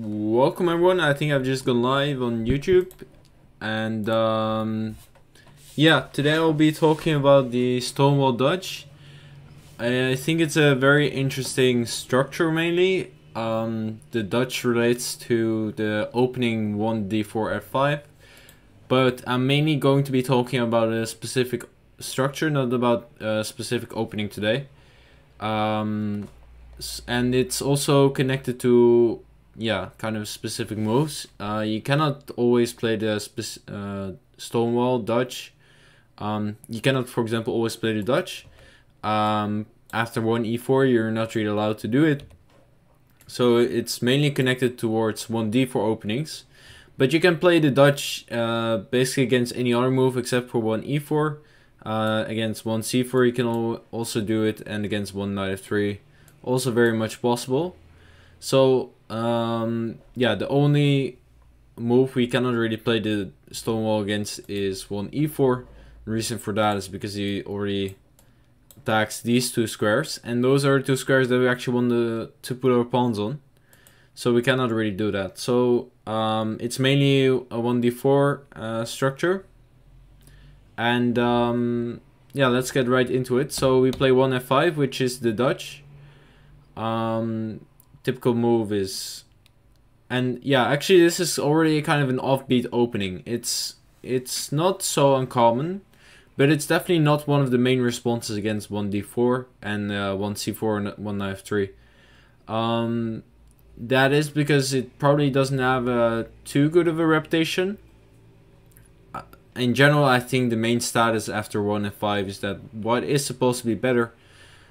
Welcome everyone, I think I've just gone live on YouTube, and yeah, today I'll be talking about the Stonewall Dutch. I think it's a very interesting structure. Mainly the Dutch relates to the opening 1 d4 f5, but I'm mainly going to be talking about a specific structure, not about a specific opening today. And it's also connected to kind of specific moves. You cannot always play the Stonewall Dutch. You cannot, for example, always play the Dutch. After 1e4, you're not really allowed to do it. So it's mainly connected towards 1d4 openings. But you can play the Dutch basically against any other move except for 1e4. Against 1c4 you can also do it, and against 1 knight f3 also very much possible. So yeah, the only move we cannot really play the Stonewall against is 1e4. The reason for that is because he already attacks these two squares, and those are two squares that we actually want to put our pawns on, so we cannot really do that. So it's mainly a 1d4 structure, and yeah, let's get right into it. So we play 1f5, which is the Dutch. Typical move is, and yeah, actually this is already kind of an offbeat opening. It's not so uncommon, but it's definitely not one of the main responses against 1d4 and 1c4 and 1 knight f3. That is because it probably doesn't have too good of a reputation. In general, I think the main status after 1f5 is that what is supposed to be better.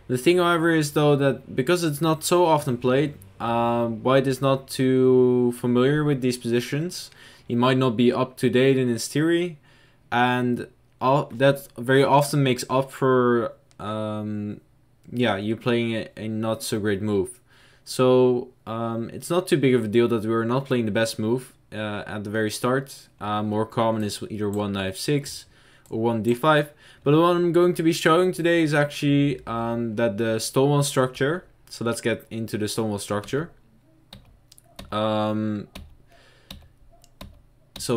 The thing, however, is though that because it's not so often played, White is not too familiar with these positions. He might not be up to date in his theory, and that very often makes up for you playing a not so great move. So it's not too big of a deal that we're not playing the best move at the very start. More common is either 1 knight f6 or 1d5, but what I'm going to be showing today is actually that the Stonewall structure. So let's get into the Stonewall structure. So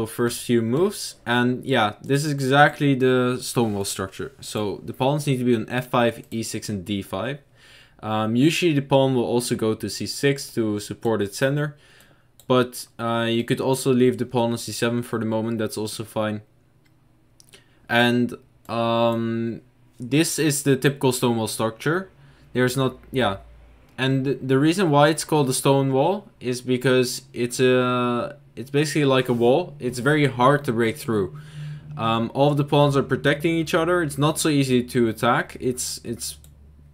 first few moves, and yeah, this is exactly the Stonewall structure. So the pawns need to be on f5, e6, and d5. Usually the pawn will also go to c6 to support its sender, but you could also leave the pawn on c7 for the moment. That's also fine. And this is the typical Stonewall structure. There's not, yeah. And the reason why it's called the Stonewall is because it's basically like a wall. It's very hard to break through. All of the pawns are protecting each other. It's not so easy to attack.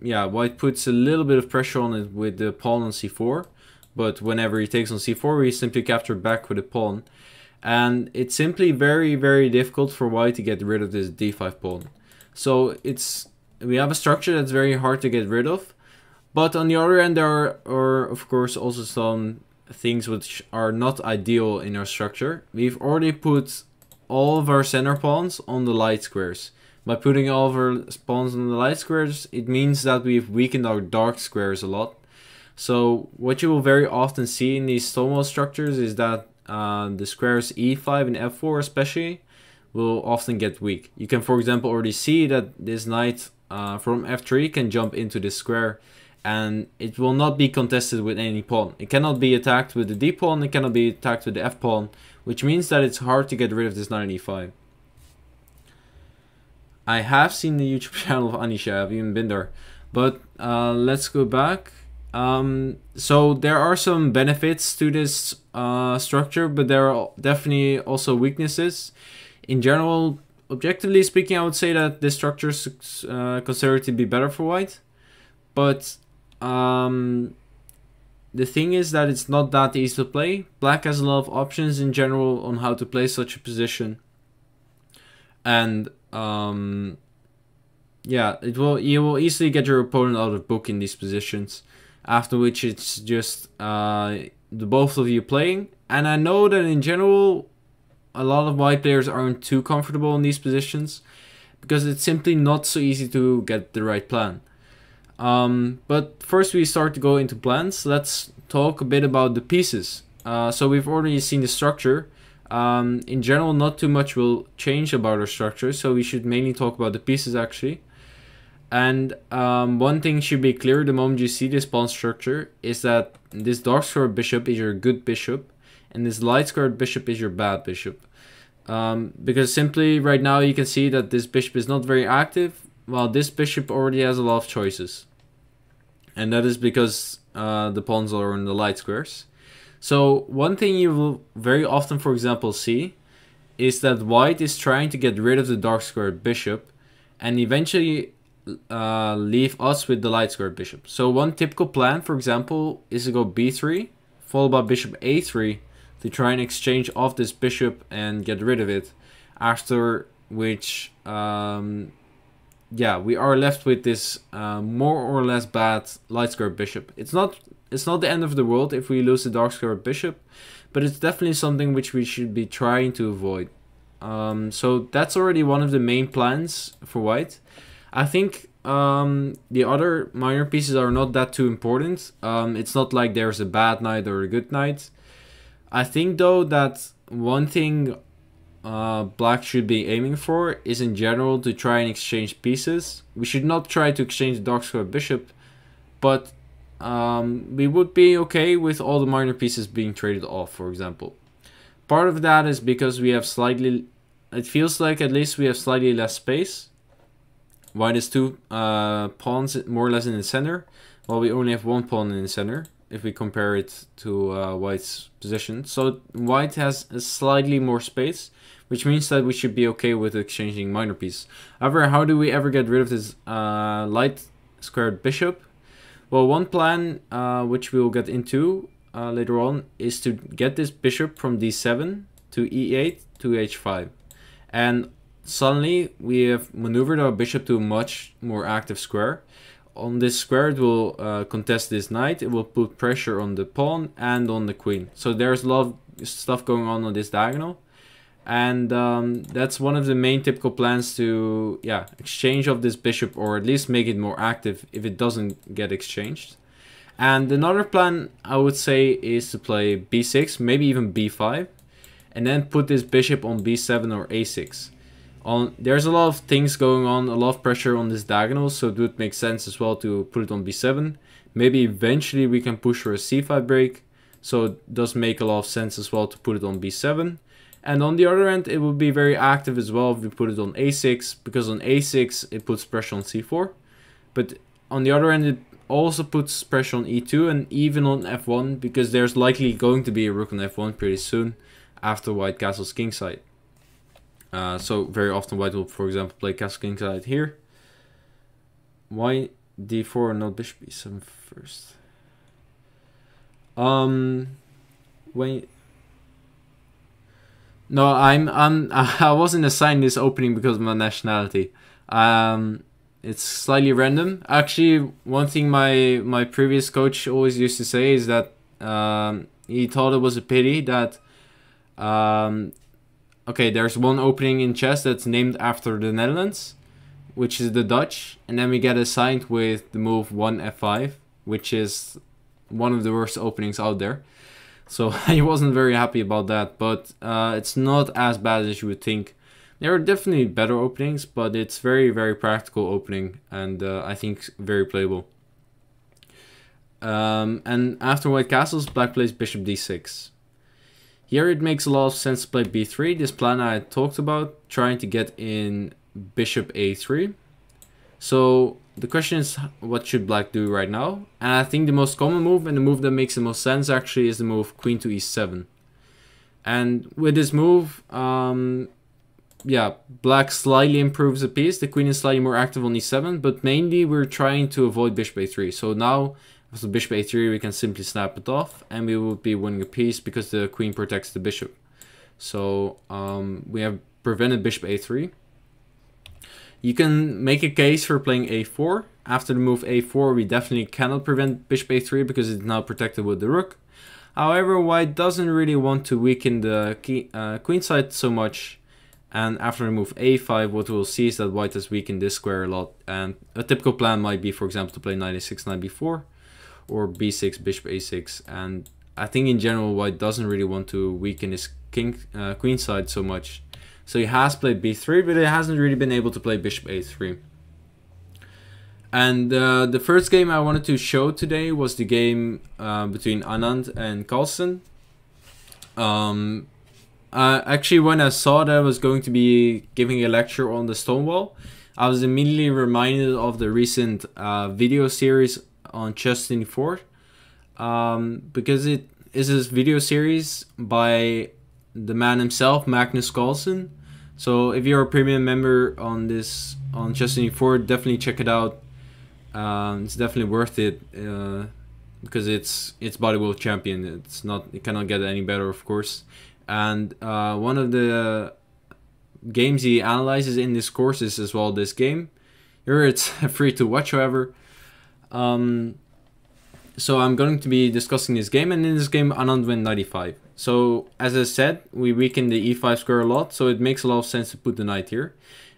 Yeah, White puts a little bit of pressure on it with the pawn on c4, but whenever he takes on c4, we simply capture back with a pawn. And it's simply very, very difficult for White to get rid of this d5 pawn. So we have a structure that's very hard to get rid of. But on the other end, there are of course also some things which are not ideal in our structure. We've already put all of our center pawns on the light squares. By putting all of our pawns on the light squares, it means that we've weakened our dark squares a lot. So what you will very often see in these Stonewall structures is that the squares e5 and f4 especially will often get weak. You can, for example, already see that this knight from f3 can jump into this square, and it will not be contested with any pawn. It cannot be attacked with the d pawn, it cannot be attacked with the f pawn, which means that it's hard to get rid of this knight in e5. I have seen the YouTube channel of Anish, I've even been there, but let's go back. So there are some benefits to this structure, but there are definitely also weaknesses. In general, objectively speaking, I would say that this structure is considered to be better for White, but the thing is that it's not that easy to play. Black has a lot of options in general on how to play such a position, and yeah, you will easily get your opponent out of book in these positions. After which it's just the both of you playing. And I know that in general, a lot of White players aren't too comfortable in these positions, because it's simply not so easy to get the right plan. But first we start to go into plans. Let's talk a bit about the pieces. So we've already seen the structure. In general, not too much will change about our structure, so we should mainly talk about the pieces actually. And one thing should be clear the moment you see this pawn structure is that this dark squared bishop is your good bishop and this light squared bishop is your bad bishop. Because simply right now you can see that this bishop is not very active, while this bishop already has a lot of choices. And that is because the pawns are in the light squares. So one thing you will very often, for example, see is that white is trying to get rid of the dark squared bishop and eventually leave us with the light squared bishop. So one typical plan, for example, is to go b3 followed by bishop a3 to try and exchange off this bishop and get rid of it, after which yeah, we are left with this more or less bad light squared bishop. It's not the end of the world if we lose the dark squared bishop, but it's definitely something which we should be trying to avoid. So that's already one of the main plans for white. I think the other minor pieces are not that too important. It's not like there's a bad knight or a good knight. I think though that one thing black should be aiming for is in general to try and exchange pieces. We should not try to exchange the dark squared bishop, but we would be okay with all the minor pieces being traded off, for example. Part of that is because we have slightly, it feels like at least we have slightly less space. White is two pawns more or less in the center, while we only have one pawn in the center if we compare it to white's position. So white has a slightly more space, which means that we should be okay with exchanging minor pieces. However, how do we ever get rid of this light squared bishop? Well, one plan which we will get into later on is to get this bishop from d7 to e8 to h5, and suddenly we have maneuvered our bishop to a much more active square. On this square it will contest this knight, it will put pressure on the pawn and on the queen. So there's a lot of stuff going on this diagonal, and that's one of the main typical plans to exchange of this bishop, or at least make it more active if it doesn't get exchanged. And another plan I would say is to play b6, maybe even b5, and then put this bishop on b7 or a6. There's a lot of things going on, a lot of pressure on this diagonal, so it would make sense as well to put it on b7. Maybe eventually we can push for a c5 break, so it does make a lot of sense as well to put it on b7. And on the other end, it would be very active as well if we put it on a6, because on a6 it puts pressure on c4. But on the other end, it also puts pressure on e2 and even on f1, because there's likely going to be a rook on f1 pretty soon after white castles kingside. So very often white will, for example, play castle kingside here. Why d4 and not bishop e7 first? No, I wasn't assigned this opening because of my nationality. It's slightly random. Actually, one thing my previous coach always used to say is that he thought it was a pity that okay, there's one opening in chess that's named after the Netherlands, which is the Dutch, and then we get assigned with the move 1f5, which is one of the worst openings out there. So I wasn't very happy about that, but it's not as bad as you would think. There are definitely better openings, but it's very, very practical opening, and I think very playable. And after white castles, black plays bishop d6. Here it makes a lot of sense to play b3, this plan I talked about, trying to get in bishop a3. So the question is, what should black do right now? And I think the most common move, and the move that makes the most sense actually, is the move queen to e7. And with this move, yeah, black slightly improves the piece, the queen is slightly more active on e7, but mainly we're trying to avoid bishop a3. So now, after bishop a3, we can simply snap it off and we will be winning a piece because the queen protects the bishop. So we have prevented bishop a3. You can make a case for playing a4. After the move a4, we definitely cannot prevent bishop a3 because it's now protected with the rook. However, white doesn't really want to weaken the queen side so much. And after the move a5, what we'll see is that white has weakened this square a lot. And a typical plan might be, for example, to play knight a6, knight b4. Or b6, bishop a6, and I think in general White doesn't really want to weaken his king queen side so much. So he has played b3, but he hasn't really been able to play bishop a3. And the first game I wanted to show today was the game between Anand and Carlsen. Actually, when I saw that I was going to be giving a lecture on the Stonewall, I was immediately reminded of the recent video series on Chess24, because it is this video series by the man himself, Magnus Carlsen. So if you're a premium member on this, on Chess24, definitely check it out. It's definitely worth it, because it's bodybuild champion. It's not, it cannot get any better, of course. And one of the games he analyzes in this course is as well this game. Here it's free to watch, however. So I'm going to be discussing this game, and in this game Anand went knight e5. So as I said, we weaken the e5 square a lot, so it makes a lot of sense to put the knight here.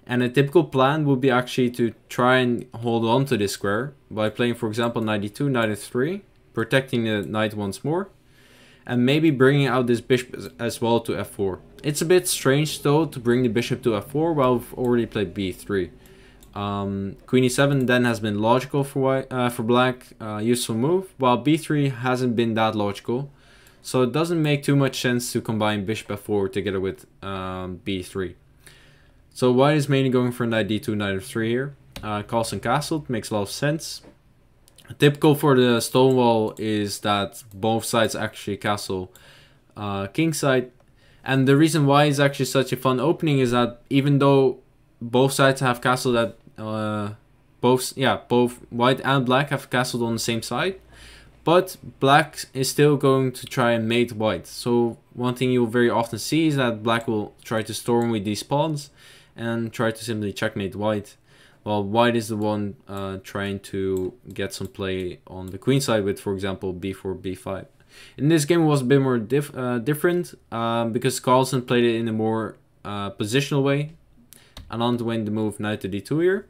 And a typical plan would be actually to try and hold on to this square by playing, for example, knight e2, knight e3, protecting the knight once more, and maybe bringing out this bishop as well to f4. It's a bit strange though to bring the bishop to f4 while we've already played b3. Queen e7 then has been logical for white, for black, useful move, while b3 hasn't been that logical. So it doesn't make too much sense to combine bishop f4 together with b3. So white is mainly going for knight d2, knight f3 here. Carlsen castled, makes a lot of sense. Typical for the Stonewall is that both sides actually castle kingside. And the reason why it's actually such a fun opening is that even though both sides have castled at both white and black have castled on the same side, but black is still going to try and mate white. So one thing you'll very often see is that black will try to storm with these pawns and try to simply checkmate white, while white is the one trying to get some play on the queen side with, for example, b4, b5. In this game it was a bit more different, because Carlsen played it in a more positional way. Anand went the move knight to d2 here,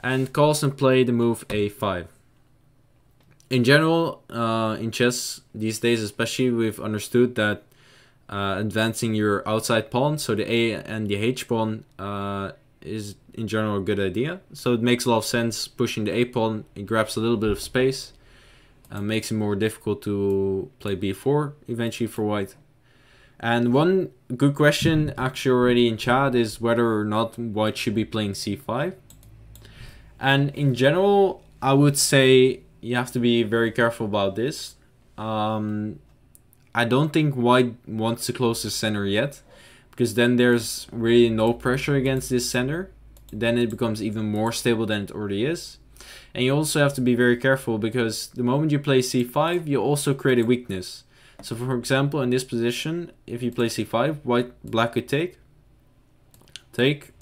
and Carlsen played the move a5. In general, in chess these days especially, we've understood that advancing your outside pawn, so the a and the h pawn, is in general a good idea. So it makes a lot of sense pushing the a pawn. It grabs a little bit of space, makes it more difficult to play b4 eventually for white. And one good question actually already in chat is whether or not white should be playing c5. And in general, I would say you have to be very careful about this. I don't think white wants to close the center yet, because then there's really no pressure against this center. Then it becomes even more stable than it already is. And you also have to be very careful, because the moment you play c5, you also create a weakness. So for example, in this position, if you play c5, black could take,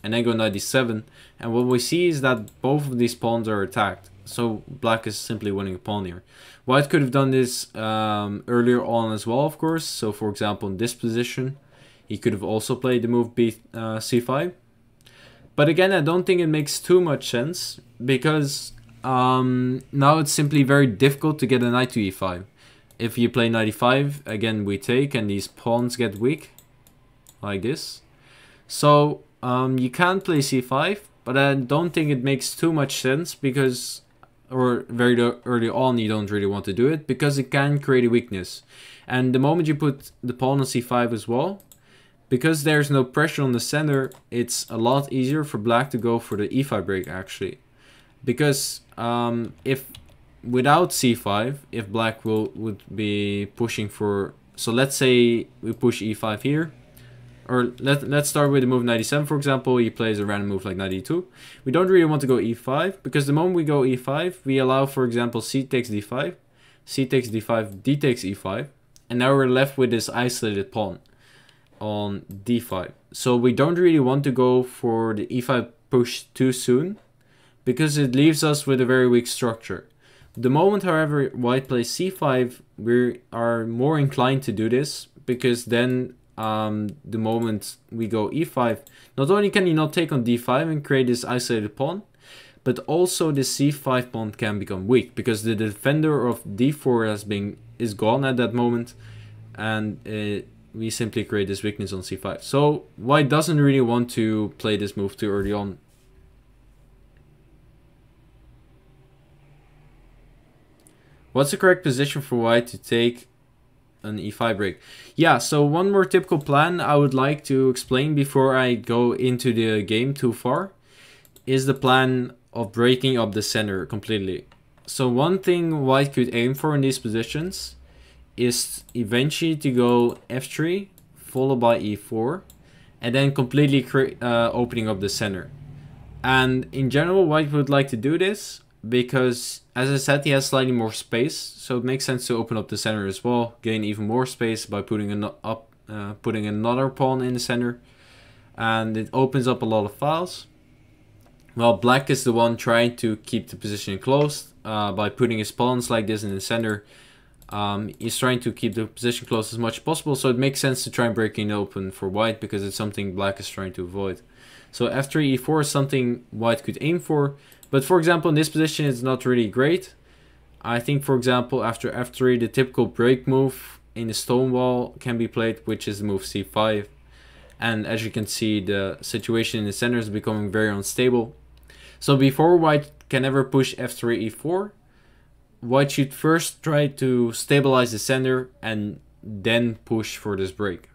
and then go knight d7. And what we see is that both of these pawns are attacked. So black is simply winning a pawn here. White could have done this earlier on as well, of course. So for example, in this position, he could have also played the move c5. But again, I don't think it makes too much sense, because now it's simply very difficult to get a knight to e5. If you play knight e5, again we take, and these pawns get weak, like this. So you can play c5, but I don't think it makes too much sense, because, or very early on you don't really want to do it, because it can create a weakness. And the moment you put the pawn on c5 as well, because there's no pressure on the center, it's a lot easier for black to go for the e5 break actually. Because if without c5, if black would be pushing for, so let's say we push e5 here, or let's start with the move knight e7, for example. He plays a random move like knight e2. We don't really want to go e5, because the moment we go e5, we allow, for example, c takes d5, c takes d5, d takes e5, and now we're left with this isolated pawn on d5. So we don't really want to go for the e5 push too soon, because it leaves us with a very weak structure. The moment, however, white plays c5, we are more inclined to do this, because then the moment we go e5, not only can he not take on d5 and create this isolated pawn, but also the c5 pawn can become weak because the defender of d4 is gone at that moment, and we simply create this weakness on c5. So White doesn't really want to play this move too early on. What's the correct position for White to take an e5 break? Yeah, so one more typical plan I would like to explain before I go into the game too far is the plan of breaking up the center completely. So one thing White could aim for in these positions is eventually to go f3 followed by e4 and then completely opening up the center. And in general White would like to do this because, as I said, he has slightly more space, so it makes sense to open up the center as well, gain even more space by putting another pawn in the center, and it opens up a lot of files. Well, Black is the one trying to keep the position closed by putting his pawns like this in the center. He's trying to keep the position closed as much as possible, so it makes sense to try and break it open for White because it's something Black is trying to avoid. So f3, e4 is something White could aim for. But for example, in this position, it's not really great. I think, for example, after f3, the typical break move in the Stonewall can be played, which is the move c5. And as you can see, the situation in the center is becoming very unstable. So before White can ever push f3, e4, White should first try to stabilize the center and then push for this break.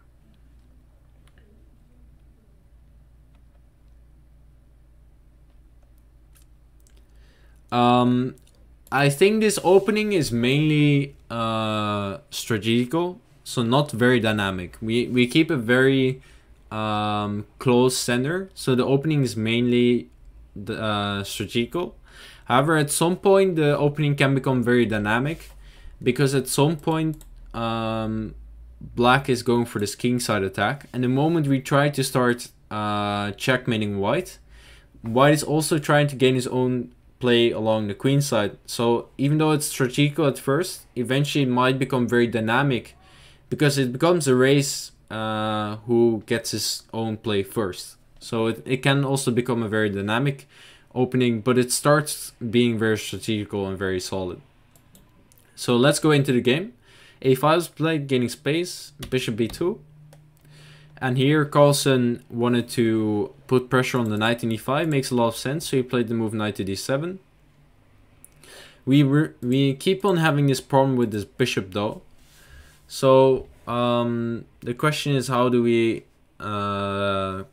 I think this opening is mainly strategical, so not very dynamic. We keep a very close center, so the opening is mainly strategical. However, at some point the opening can become very dynamic because at some point Black is going for this kingside attack, and the moment we try to start checkmating White, White is also trying to gain his own play along the queen side. So even though it's strategical at first, eventually it might become very dynamic because it becomes a race who gets his own play first. So it can also become a very dynamic opening, but it starts being very strategical and very solid. So let's go into the game. A5 is played, gaining space, bishop b2. And here Carlsen wanted to put pressure on the knight in e5, makes a lot of sense, so he played the move knight to d7. We keep on having this problem with this bishop though. So the question is, how do we how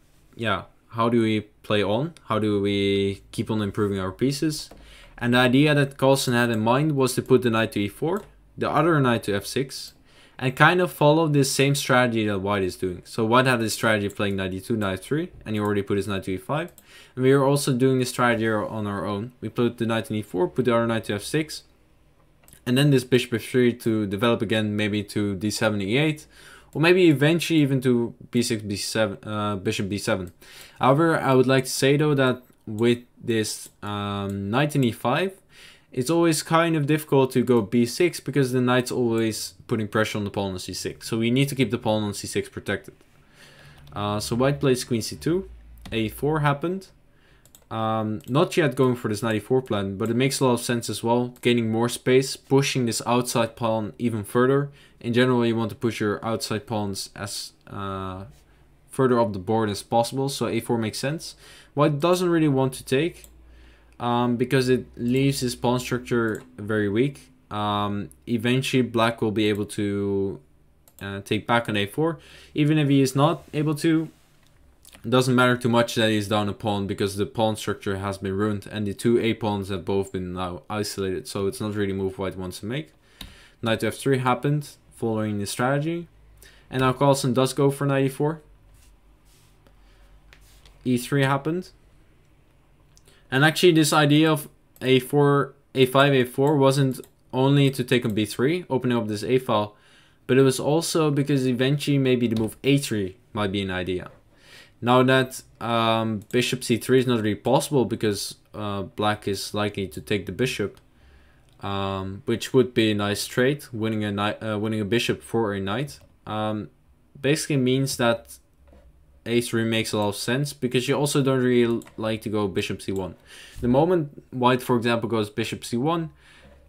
do we play on? How do we keep on improving our pieces? And the idea that Carlsen had in mind was to put the knight to e4, the other knight to f6, and kind of follow this same strategy that White is doing. So White had this strategy of playing knight e2, knight e3, and he already put his knight to e5. And we are also doing this strategy on our own. We put the knight in e4, put the other knight to f6, and then this bishop f3 to develop again, maybe to d7, e8, or maybe eventually even to b6, b7, bishop b7. However, I would like to say though that with this knight in e5, it's always kind of difficult to go b6 because the knight's always putting pressure on the pawn on c6. So we need to keep the pawn on c6 protected. So White plays queen c2. a4 happened. Not yet going for this knight e4 plan, but it makes a lot of sense as well. Gaining more space, pushing this outside pawn even further. In general, you want to push your outside pawns as further up the board as possible. So a4 makes sense. White doesn't really want to take, because it leaves his pawn structure very weak. Eventually Black will be able to take back on a4. Even if he is not able to, it doesn't matter too much that he's down a pawn because the pawn structure has been ruined and the two a pawns have both been now isolated, so it's not really a move White wants to make. Knight to f3 happened following the strategy, and now Carlsen does go for knight e4. e3 happened. And actually this idea of a4, a5, a4 wasn't only to take on b3, opening up this a file, but it was also because eventually maybe the move a3 might be an idea. Now that bishop c3 is not really possible because Black is likely to take the bishop, which would be a nice trade, winning a bishop for a knight. Basically means that ace room makes a lot of sense, because you also don't really like to go bishop c1. The moment white, for example, goes bishop c1,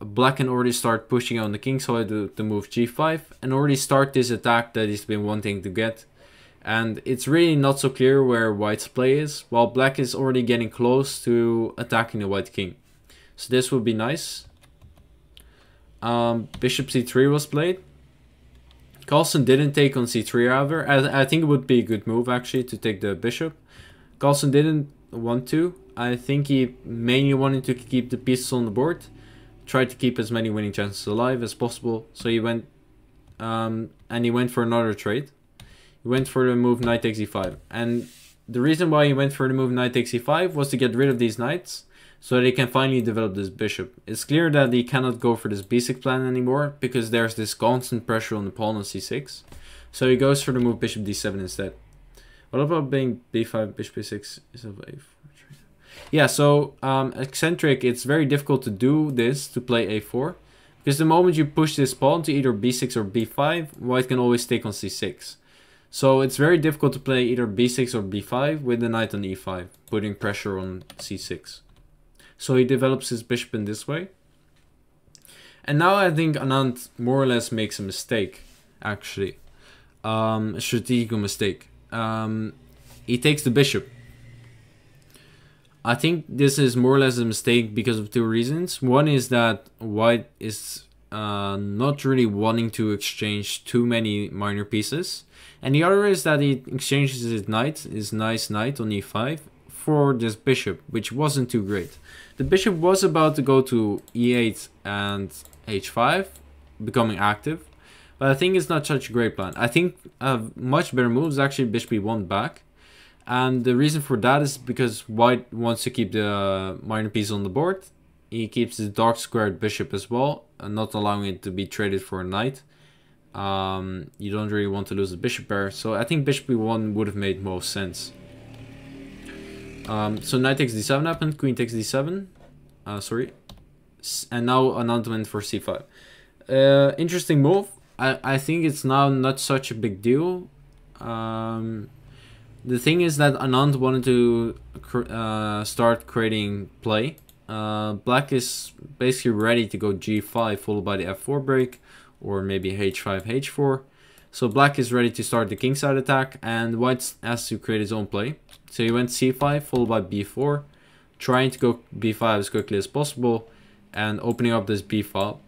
black can already start pushing on the king side to move g5 and already start this attack that he's been wanting to get. And it's really not so clear where white's play is, while black is already getting close to attacking the white king. So this would be nice. Bishop c3 was played. Carlsen didn't take on c3 however. I think it would be a good move actually to take the bishop. Carlsen didn't want to. I think he mainly wanted to keep the pieces on the board, tried to keep as many winning chances alive as possible. So he went and he went for another trade. He went for the move knight takes e5, and the reason why he went for the move knight takes e5 was to get rid of these knights so that he can finally develop this bishop. It's clear that he cannot go for this b6 plan anymore because there's this constant pressure on the pawn on c6, so he goes for the move bishop d7 instead. What about being b5 bishop b6 is of a4? Yeah, so eccentric, it's very difficult to do this, to play a4, because the moment you push this pawn to either b6 or b5, white can always take on c6. So it's very difficult to play either b6 or b5 with the knight on e5, putting pressure on c6. So he develops his bishop in this way. And now I think Anand more or less makes a mistake, actually. A strategic mistake. He takes the bishop. I think this is more or less a mistake because of two reasons. One is that white is not really wanting to exchange too many minor pieces. And the other is that he exchanges his knight, his nice knight on e5, for this bishop, which wasn't too great. The bishop was about to go to e8 and h5, becoming active. But I think it's not such a great plan. I think a much better move is actually bishop b1 back. And the reason for that is because white wants to keep the minor piece on the board. He keeps the dark squared bishop as well, and not allowing it to be traded for a knight. You don't really want to lose the bishop pair, so I think bishop b1 would have made most sense. So knight takes d7 happened, queen takes d7. And now Anand went for c5. Interesting move. I think it's now not such a big deal. The thing is that Anand wanted to start creating play. Black is basically ready to go g5 followed by the f4 break, or maybe h5, h4. So black is ready to start the kingside attack, and white has to create his own play. So he went c5 followed by b4, trying to go b5 as quickly as possible and opening up this b file.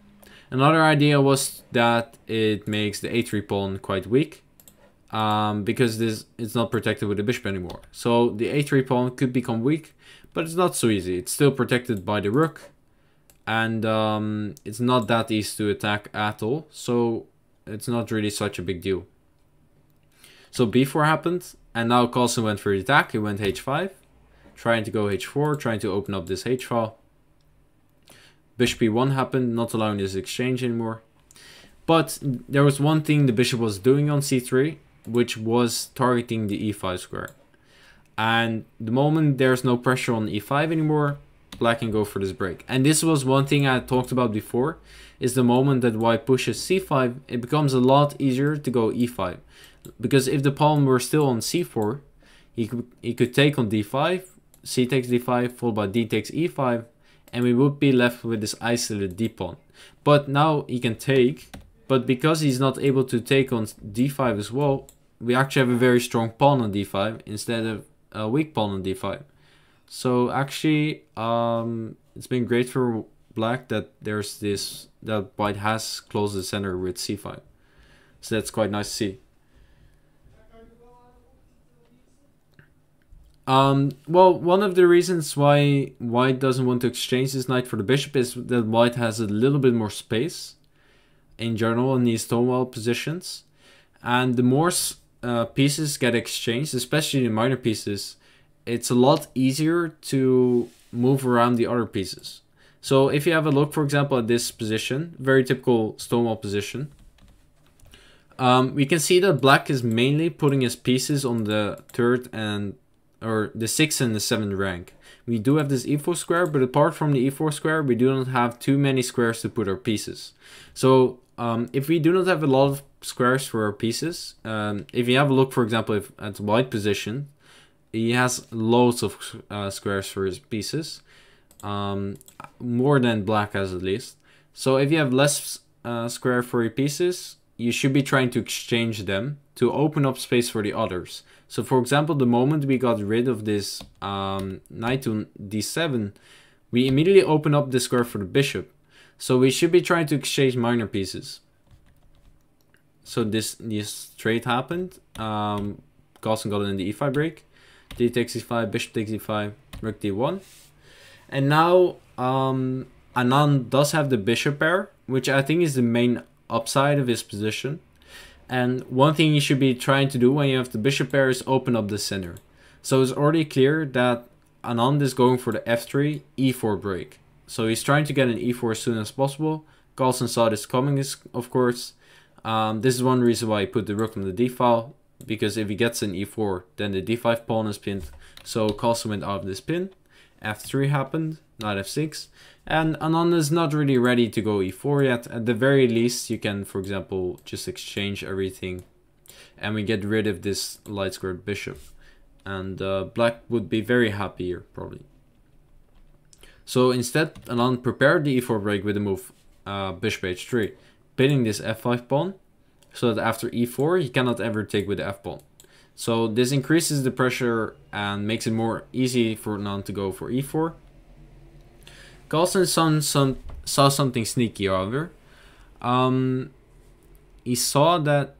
Another idea was that it makes the a3 pawn quite weak. Because it's not protected with the bishop anymore. So the a3 pawn could become weak, but it's not so easy. It's still protected by the rook, and it's not that easy to attack at all, so it's not really such a big deal. So b4 happened, and now Carlsen went for the attack. He went h5, trying to go h4, trying to open up this h file. Bishop b1 happened, not allowing this exchange anymore. But there was one thing the bishop was doing on c3, which was targeting the e5 square. And the moment there's no pressure on e5 anymore, black can go for this break. And this was one thing I talked about before, is the moment that white pushes c5, it becomes a lot easier to go e5. Because if the pawn were still on c4, he could take on d5, c takes d5, followed by d takes e5, and we would be left with this isolated d pawn. But now he can take, but because he's not able to take on d5 as well, we actually have a very strong pawn on d5 instead of a weak pawn on d5. So actually, it's been great for black that there's this, that white has closed the center with c5. So that's quite nice to see. Well, one of the reasons why white doesn't want to exchange this knight for the bishop is that white has a little bit more space in general in these Stonewall positions, and the more pieces get exchanged, especially the minor pieces, it's a lot easier to move around the other pieces. So if you have a look, for example, at this position, very typical Stonewall position, we can see that black is mainly putting his pieces on the sixth and the seventh rank. We do have this e4 square, but apart from the e4 square, we do not have too many squares to put our pieces. So if we do not have a lot of squares for pieces. If you have a look, for example, if at the white position, he has loads of squares for his pieces, more than black has at least. So if you have less square for your pieces, you should be trying to exchange them to open up space for the others. So for example, the moment we got rid of this knight to d7, we immediately open up the square for the bishop. So we should be trying to exchange minor pieces. So this trade happened. Carlsen got it in the e5 break. D takes e5, bishop takes e5, rook d1. And now Anand does have the bishop pair, which I think is the main upside of his position. And one thing you should be trying to do when you have the bishop pair is open up the center. So it's already clear that Anand is going for the f3, e4 break. So he's trying to get an e4 as soon as possible. Carlsen saw this coming, of course. This is one reason why he put the rook on the d-file, because if he gets an e4, then the d5 pawn is pinned. So Carlsen went out of this pin. f3 happened, knight f6. And Anand is not really ready to go e4 yet. At the very least, you can, for example, just exchange everything. And we get rid of this light squared bishop. And black would be very happy here, probably. So instead, Anand prepared the e4 break with the move bishop h3, pinning this f5 pawn, so that after e4, he cannot ever take with the f pawn. So this increases the pressure and makes it more easy for Anand to go for e4. Carlsen saw something sneaky, however. He saw that,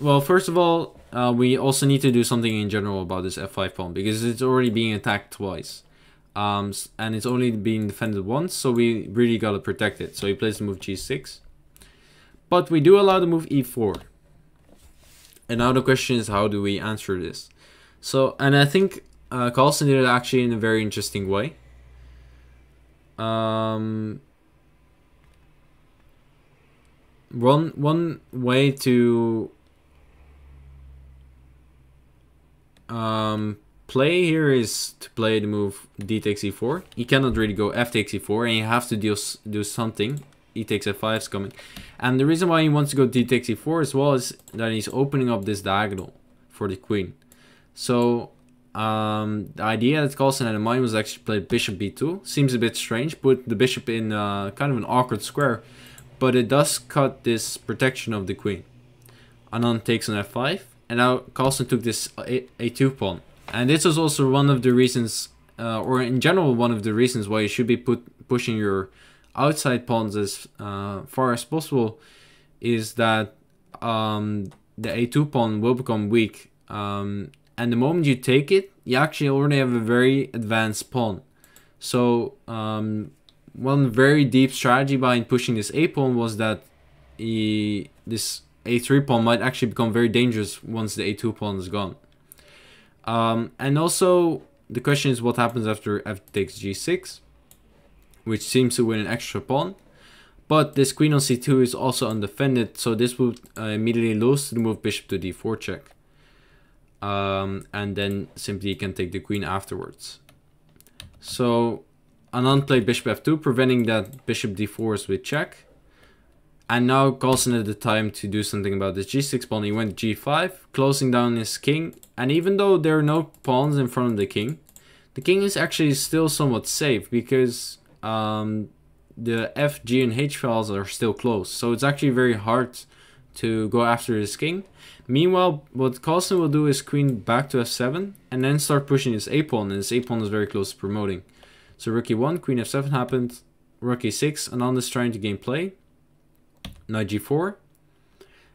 well, first of all, we also need to do something in general about this f5 pawn, because it's already being attacked twice. And it's only being defended once, so we really gotta protect it. So he plays the move g6. But we do allow the move e4. And now the question is, how do we answer this? So, and I think Carlsen did it actually in a very interesting way. One way to play here is to play the move d takes e4. He cannot really go f takes e4, and you have to do something. E takes f5 is coming. And the reason why he wants to go d takes e4 as well is that he's opening up this diagonal for the queen. So the idea that Carlsen had in mind was actually play bishop b2. Seems a bit strange, put the bishop in kind of an awkward square, but it does cut this protection of the queen. Anand takes on f5, and now Carlsen took this a2 pawn. And this is also one of the reasons, or in general, one of the reasons why you should be pushing your outside pawns as far as possible, is that the a2 pawn will become weak. And the moment you take it, you actually already have a very advanced pawn. So one very deep strategy behind pushing this a pawn was that this a3 pawn might actually become very dangerous once the a2 pawn is gone. And also, the question is what happens after f takes g6, which seems to win an extra pawn. But this queen on c2 is also undefended, so this would immediately lose to the move bishop to d4 check. And then simply you can take the queen afterwards. So Anand played bishop f2, preventing that bishop d4 is with check. And now Carlsen had the time to do something about this g6 pawn. He went g5, closing down his king. And even though there are no pawns in front of the king is actually still somewhat safe, because the f, g, and h files are still closed. So it's actually very hard to go after this king. Meanwhile, what Carlsen will do is queen back to f7, and then start pushing his a pawn. And his a pawn is very close to promoting. So rook e1, queen f7 happened, rook e6, Anand is trying to gain play. Knight g4,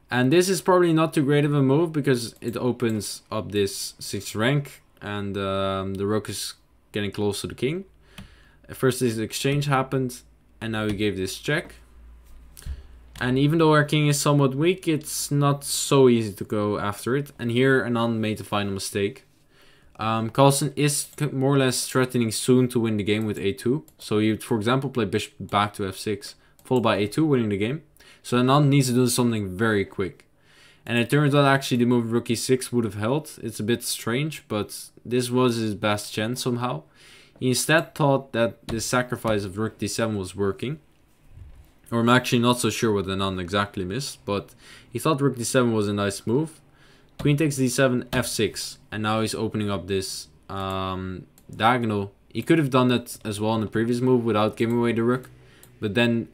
and this is probably not too great of a move because it opens up this 6th rank, and the rook is getting close to the king. At first this exchange happened, and now we gave this check, and even though our king is somewhat weak, it's not so easy to go after it, and here Anand made the final mistake. Carlsen is more or less threatening soon to win the game with a2, so he would, for example, play bishop back to f6, followed by a2, winning the game. So Anand needs to do something very quick. And it turns out actually the move rook e6 would have held. It's a bit strange, but this was his best chance somehow. He instead thought that the sacrifice of rook d7 was working. or I'm actually not so sure what Anand exactly missed, but he thought rook d7 was a nice move. Queen takes d7, f6, and now he's opening up this diagonal. He could have done that as well in the previous move without giving away the rook, but then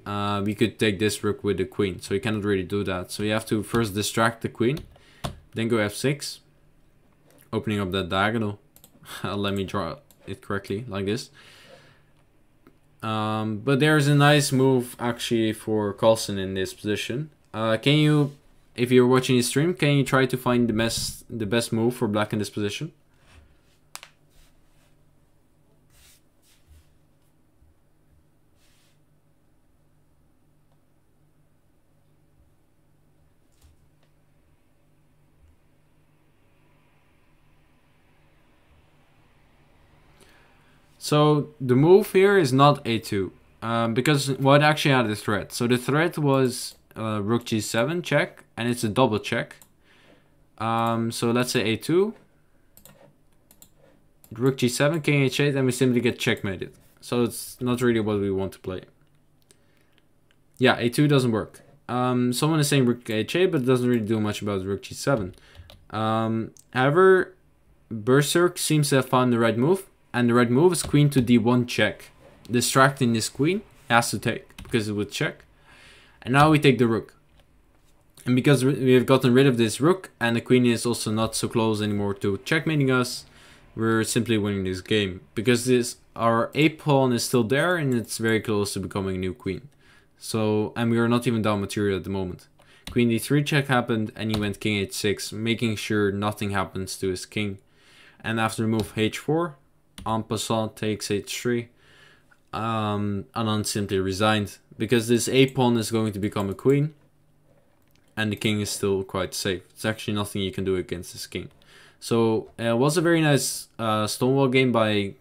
we could take this rook with the queen, so you cannot really do that. So you have to first distract the queen, then go f6, opening up that diagonal. Let me draw it correctly, like this. But there's a nice move actually for Carlsen in this position. Can you, if you're watching the stream, can you try to find the best move for black in this position? So the move here is not a2, because white actually had a threat. So the threat was rook g7 check, and it's a double check. So let's say a2, rook g7, king h8, and we simply get checkmated. So it's not really what we want to play. Yeah, a2 doesn't work. Someone is saying rook h8, but it doesn't really do much about rook g7. However, Berserk seems to have found the right move. And the right move is queen to d1 check. Distracting this queen has to take, because it would check. And now we take the rook. And because we have gotten rid of this rook, and the queen is also not so close anymore to checkmating us, we're simply winning this game. Because our a pawn is still there, and it's very close to becoming a new queen. So, and we are not even down material at the moment. Queen d3 check happened, and he went king h6, making sure nothing happens to his king. And after move h4, en passant takes h3, Anand simply resigned, because this a pawn is going to become a queen, and the king is still quite safe. It's actually nothing you can do against this king. So it was a very nice Stonewall game by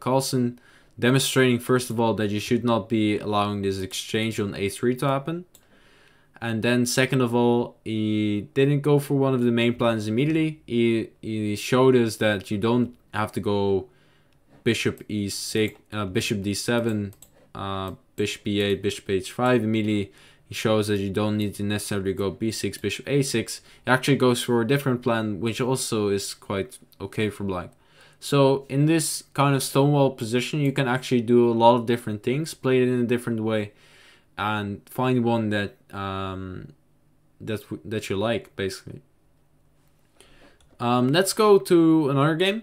Carlsen, demonstrating first of all that you should not be allowing this exchange on a3 to happen, and then second of all, he didn't go for one of the main plans immediately. He showed us that you don't have to go bishop e6, bishop d7, bishop e8, bishop h5 immediately. He shows that you don't need to necessarily go b6, bishop a6. He actually goes for a different plan, which also is quite okay for black. So in this kind of Stonewall position, you can actually do a lot of different things, play it in a different way, and find one that that you like, basically. Let's go to another game.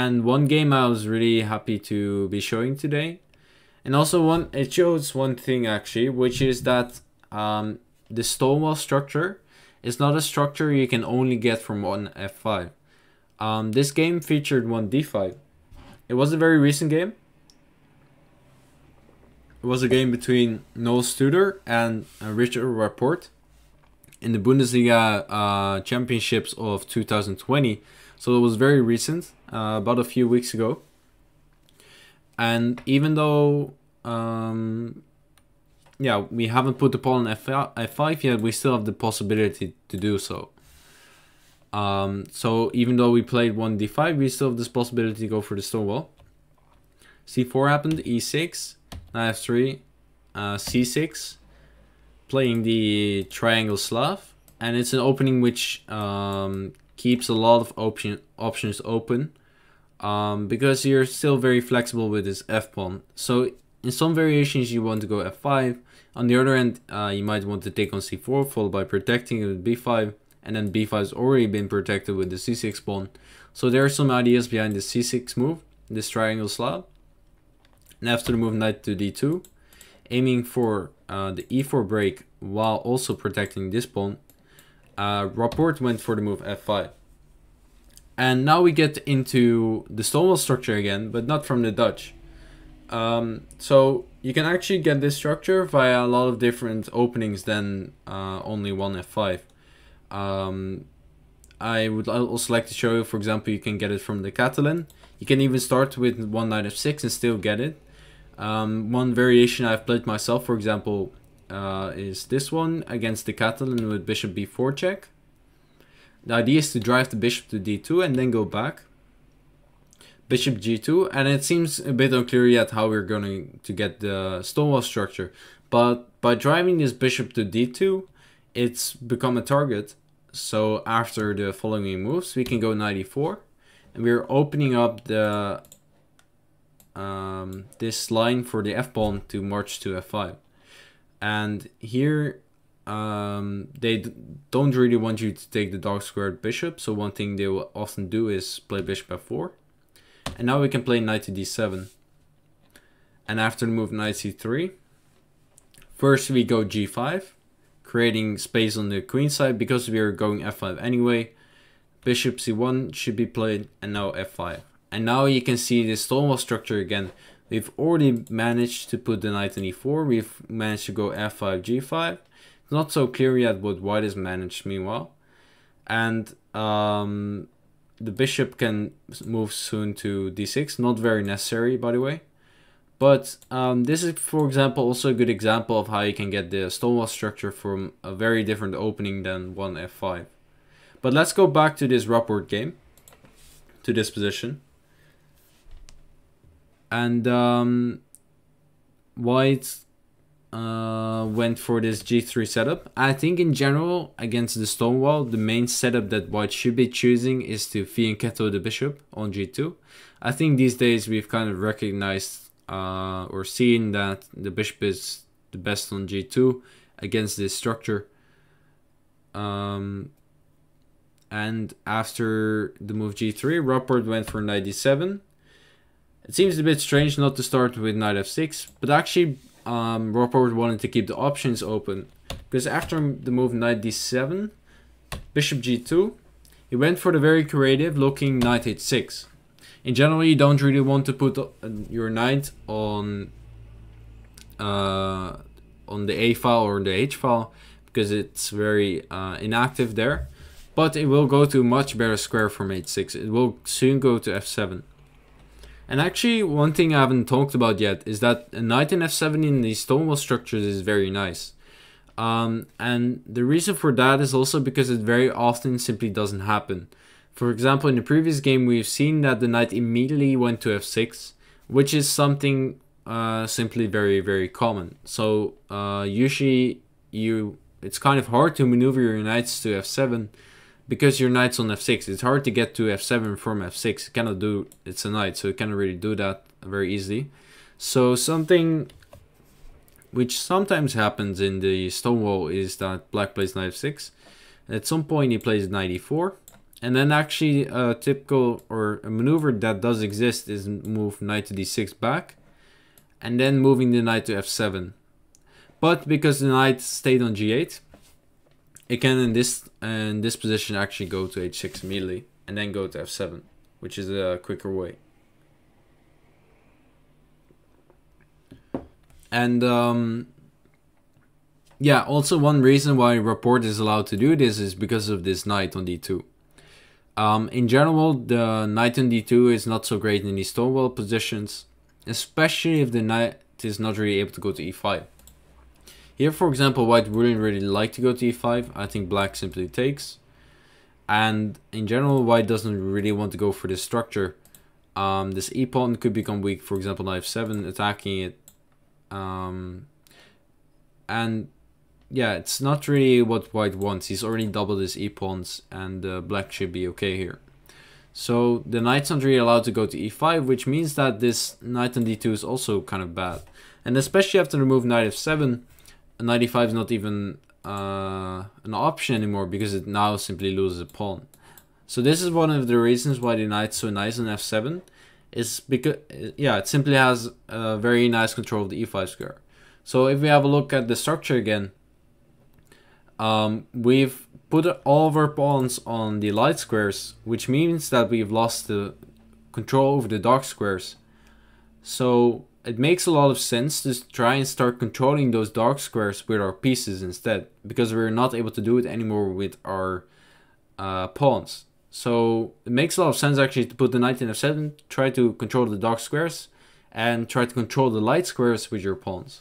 And one game I was really happy to be showing today, and also it shows one thing actually, which is that the Stonewall structure is not a structure you can only get from one f5. This game featured one d5. It was a very recent game. It was a game between Noel Studer and Richard Rapport in the Bundesliga championships of 2020. So it was very recent, about a few weeks ago. And even though, yeah, we haven't put the pawn on f5 yet, we still have the possibility to do so. So even though we played 1d5, we still have this possibility to go for the Stonewall. c4 happened, e6, knight f3, c6, playing the triangle Slav. And it's an opening which keeps a lot of options open, because you're still very flexible with this f-pawn. So in some variations you want to go f5, on the other end you might want to take on c4, followed by protecting it with b5, and then b5 has already been protected with the c6 pawn. So there are some ideas behind the c6 move, this triangle slab. And after the move knight to d2, aiming for the e4 break while also protecting this pawn, Rapport went for the move f5. And now we get into the Stonewall structure again, but not from the Dutch. So you can actually get this structure via a lot of different openings than only one f5. I would also like to show you, for example, you can get it from the Catalan. You can even start with one knight f6 and still get it. One variation I've played myself, for example, is this one against the Catalan with bishop b4 check. The idea is to drive the bishop to d2 and then go back. Bishop g2, and it seems a bit unclear yet how we're going to get the Stonewall structure. But by driving his bishop to d2, it's become a target. So after the following moves, we can go knight e4, and we're opening up the this line for the f-pawn to march to f5. And here they don't really want you to take the dark squared bishop, so one thing they will often do is play bishop f4. And now we can play knight to d7. And after the move knight c3, first we go g5, creating space on the queen side because we are going f5 anyway. Bishop c1 should be played, and now f5. And now you can see the Stonewall structure again. We've already managed to put the knight on e4, we've managed to go f5, g5. It's not so clear yet what white has managed meanwhile. And the bishop can move soon to d6, not very necessary by the way. But this is, for example, also a good example of how you can get the Stonewall structure from a very different opening than 1f5. But let's go back to this Rapport game, to this position. And white went for this g3 setup. I think in general, against the Stonewall, the main setup that white should be choosing is to fianchetto the bishop on g2. I think these days we've kind of recognized or seen that the bishop is the best on g2 against this structure. And after the move g3, Rapport went for knight d7. It seems a bit strange not to start with knight f6, but actually Rapport wanted to keep the options open, because after the move knight d7, bishop g2, he went for the very creative looking knight h6. In general, you don't really want to put your knight on the a file or the h file, because it's very inactive there, but it will go to a much better square from h6. It will soon go to f7. And actually, one thing I haven't talked about yet is that a knight in f7 in these Stonewall structures is very nice. And the reason for that is also because it very often simply doesn't happen. For example, in the previous game, we've seen that the knight immediately went to f6, which is something simply very, very common. So usually, it's kind of hard to maneuver your knights to f7 because your knight's on f6, it's hard to get to f7 from f6. It cannot do, it's a knight, so it cannot really do that very easily. So something which sometimes happens in the Stonewall is that black plays knight f6. At some point he plays knight e4. And then actually a typical or a maneuver that does exist is move knight to d6 back. And then moving the knight to f7. But because the knight stayed on g8, it can in this position actually go to h6 immediately and then go to f7, which is a quicker way. And yeah, also one reason why Rapport is allowed to do this is because of this knight on d2. In general, the knight on d2 is not so great in these Stonewall positions, especially if the knight is not really able to go to e5. Here, for example, white wouldn't really like to go to e5. I think black simply takes. And in general, white doesn't really want to go for this structure. This e-pawn could become weak, for example, knight f7, attacking it. And yeah, it's not really what white wants. He's already doubled his e-pawns, and black should be okay here. So the knight's not really allowed to go to e5, which means that this knight on d2 is also kind of bad. And especially after the move knight f7, knight e5 is not even an option anymore, because it now simply loses a pawn. So this is one of the reasons why the knight's so nice on f7, is because yeah, it simply has a very nice control of the e5 square. So if we have a look at the structure again, we've put all of our pawns on the light squares, which means that we've lost the control over the dark squares. So it makes a lot of sense to try and start controlling those dark squares with our pieces instead, because we're not able to do it anymore with our pawns. So it makes a lot of sense actually to put the knight in f7, try to control the dark squares, and try to control the light squares with your pawns.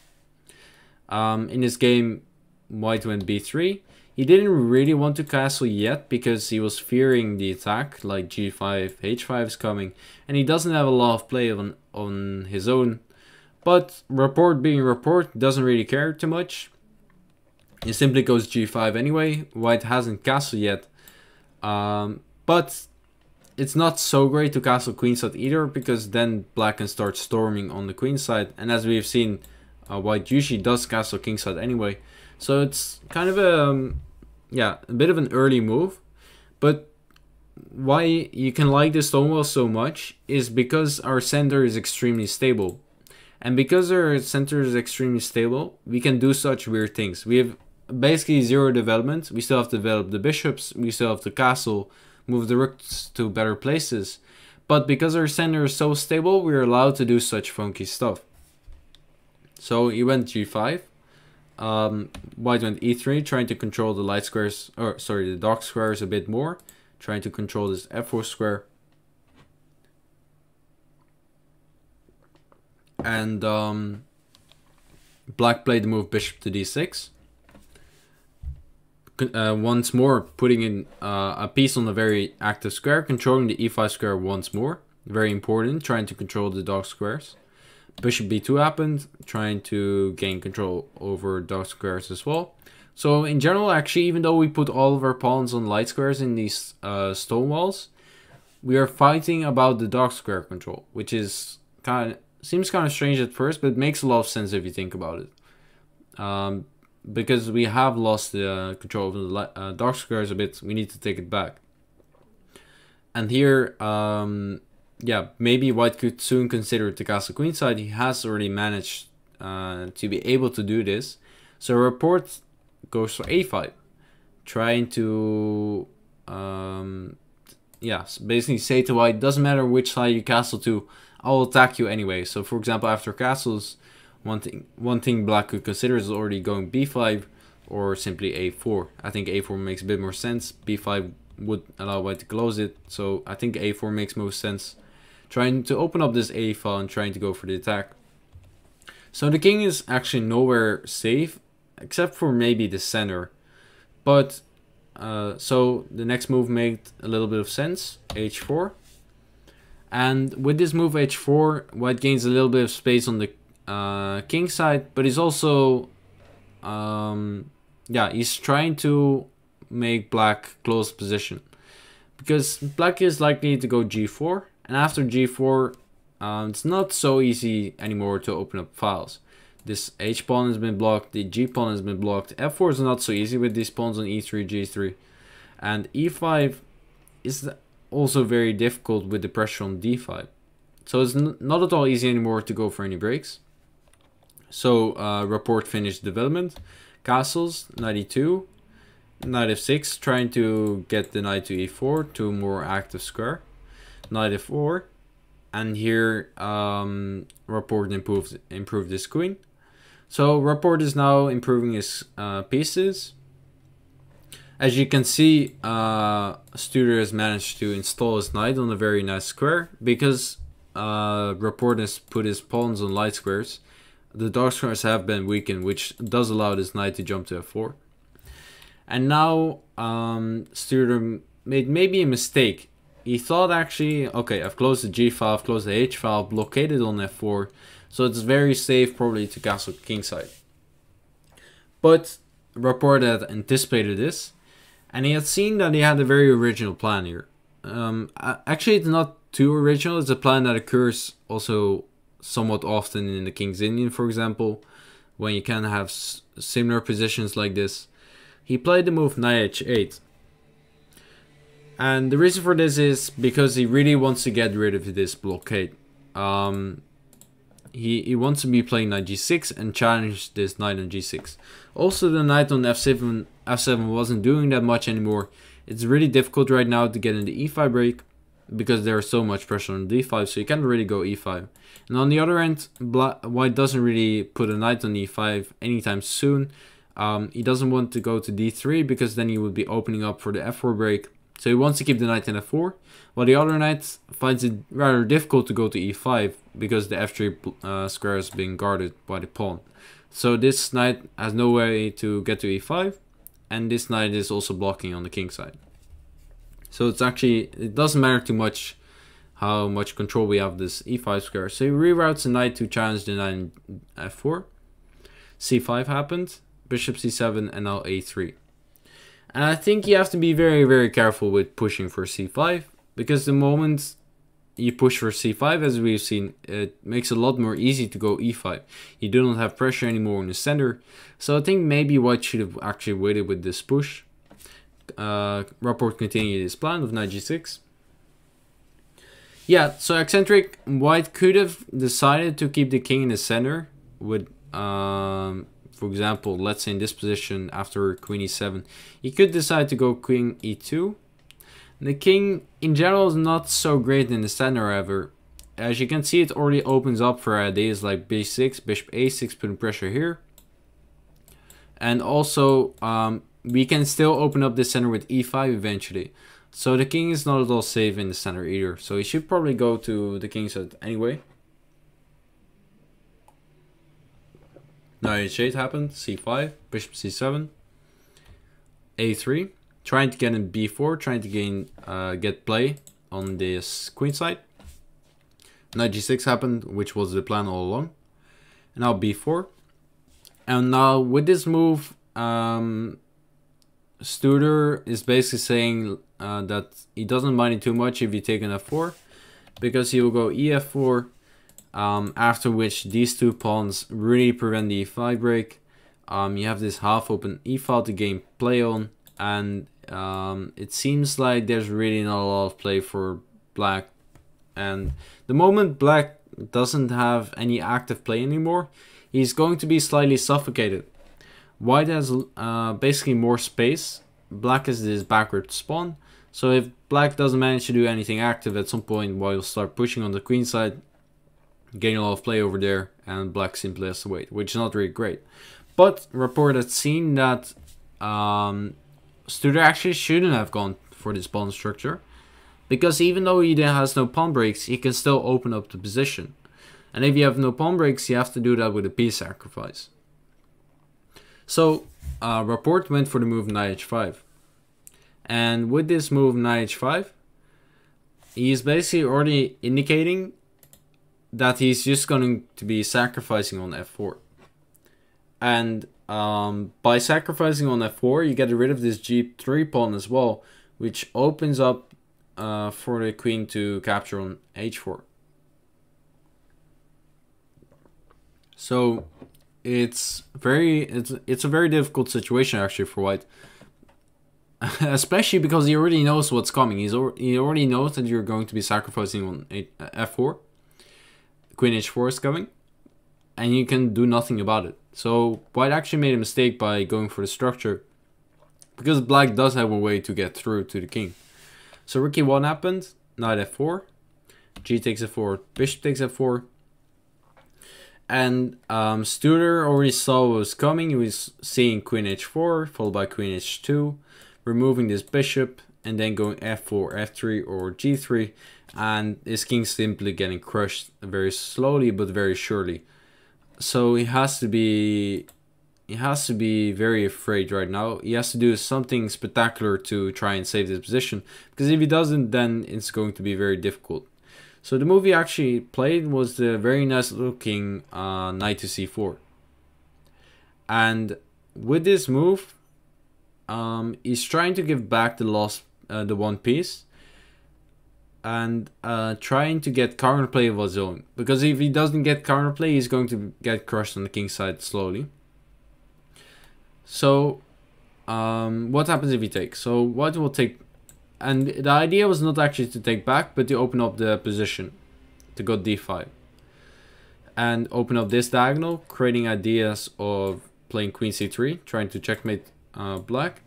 In this game, white went b3. He didn't really want to castle yet because he was fearing the attack, like g5, h5 is coming, and he doesn't have a lot of play on his own. But Rapport being Rapport doesn't really care too much. He simply goes g5 anyway. White hasn't castled yet. But it's not so great to castle queenside either, because then black can start storming on the queenside. And as we've seen, white usually does castle kingside anyway. So it's kind of a bit of an early move. But why you can like the Stonewall so much is because our center is extremely stable. And because our center is extremely stable, we can do such weird things. We have basically zero development. We still have to develop the bishops. We still have to castle, move the rooks to better places. But because our center is so stable, we're allowed to do such funky stuff. So he went g5. White went e3, trying to control the light squares, or sorry, the dark squares a bit more. Trying to control this f4 square. And black played the move bishop to d6. Once more, putting in a piece on the very active square, controlling the e5 square once more. Very important, trying to control the dark squares. Bishop b2 happened, trying to gain control over dark squares as well. So in general, actually, even though we put all of our pawns on light squares in these stone walls, we are fighting about the dark square control, which is seems kind of strange at first, but it makes a lot of sense if you think about it. Because we have lost the control of the dark squares a bit, we need to take it back. And here, maybe white could soon consider to castle queenside. He has already managed to be able to do this. So Rapport goes for a5, trying to basically say to white, doesn't matter which side you castle to, I'll attack you anyway. So for example, after castles, one thing black could consider is already going b5 or simply a4. I think a4 makes a bit more sense. b5 would allow white to close it, so I think a4 makes most sense. Trying to open up this a file and trying to go for the attack. So the king is actually nowhere safe, except for maybe the center. But so the next move made a little bit of sense, h4. And with this move h4, white gains a little bit of space on the king side, but he's also he's trying to make black close position, because black is likely to go g4, and after g4 it's not so easy anymore to open up files. This h pawn has been blocked, the g pawn has been blocked, f4 is not so easy with these pawns on e3, g3, and e5 is also very difficult with the pressure on d5. So it's not at all easy anymore to go for any breaks. So Rapport finished development, castles, knight e2, knight f6, trying to get the knight to e4 to a more active square, knight f4, and here Rapport improved his queen. So Rapport is now improving his pieces. As you can see, Studer has managed to install his knight on a very nice square, because Rapport has put his pawns on light squares. The dark squares have been weakened, which does allow this knight to jump to f4. And now Studer made maybe a mistake. He thought, actually, okay, I've closed the g file, I've closed the h file, blockaded on f4, so it's very safe probably to castle kingside. But Rapport had anticipated this, and he had seen that he had a very original plan here. Actually, it's not too original. It's a plan that occurs also somewhat often in the King's Indian, for example, when you can have similar positions like this. He played the move knight h8. And the reason for this is because he really wants to get rid of this blockade. He wants to be playing knight g6 and challenge this knight on g6. Also, the knight on f7 wasn't doing that much anymore. It's really difficult right now to get in the e5 break, because there is so much pressure on d5, so you can't really go e5. And on the other end, white doesn't really put a knight on e5 anytime soon. He doesn't want to go to d3, because then he would be opening up for the f4 break. So he wants to keep the knight in f4, while the other knight finds it rather difficult to go to e5, because the f3 square is being guarded by the pawn. So this knight has no way to get to e5, and this knight is also blocking on the king side. So it doesn't matter too much how much control we have this e5 square. So he reroutes the knight to challenge the knight in f4. c5 happened, bishop c7, and now a3. And I think you have to be very, very careful with pushing for c5, because the moment you push for c5, as we've seen, it makes it a lot more easy to go e5. You do not have pressure anymore in the center. So I think maybe White should have actually waited with this push. Rapport continued his plan of knight g6. Yeah, so eccentric, White could have decided to keep the king in the center with, for example, let's say in this position after queen e7, he could decide to go queen e2. The king in general is not so great in the center ever. As you can see, it already opens up for ideas like b6, bishop a6, putting pressure here. And also, we can still open up the center with e5 eventually. So the king is not at all safe in the center either. So he should probably go to the king's side anyway. Now h8 happened, c5, bishop c7, a3. Trying to get in b4, trying to get play on this queen side. Knight g6 happened, which was the plan all along. And now b4. And now with this move, Studer is basically saying that he doesn't mind it too much if you take an f4, because he will go ef4, after which these two pawns really prevent the e5 break. You have this half-open e file to gain play on. And it seems like there's really not a lot of play for black. And the moment black doesn't have any active play anymore, he's going to be slightly suffocated. White has basically more space. Black is this backward spawn. So if black doesn't manage to do anything active at some point, white will start pushing on the queen side, gain a lot of play over there, and black simply has to wait, which is not really great. But Rapport had seen that Studer actually shouldn't have gone for this pawn structure, because even though he has no pawn breaks, he can still open up the position. And if you have no pawn breaks, you have to do that with a piece sacrifice. So Rapport went for the move knight h5. And with this move knight h5, he is basically already indicating that he's just going to be sacrificing on f4. And by sacrificing on f4, you get rid of this g3 pawn as well, which opens up for the queen to capture on h4. So it's a very difficult situation actually for White, especially because he already knows what's coming. He already knows that you're going to be sacrificing on f4. Queen h4 is coming, and you can do nothing about it. So White actually made a mistake by going for the structure, because Black does have a way to get through to the king. So rook e1 happened, knight f4, g takes f4, bishop takes f4. And Studer already saw what was coming. He was seeing queen h4, followed by queen h2, removing this bishop, and then going f4, f3, or g3. And his king simply getting crushed very slowly but very surely. So he has to be very afraid right now. He has to do something spectacular to try and save this position, because if he doesn't, then it's going to be very difficult. So the move he actually played was the very nice looking knight to c4. And with this move, he's trying to give back the lost the one piece, and trying to get counterplay of his own, because if he doesn't get counterplay, he's going to get crushed on the king side slowly. So what happens if he takes? So White will take, and the idea was not actually to take back, but to open up the position to go d5 and open up this diagonal, creating ideas of playing queen c3, trying to checkmate black.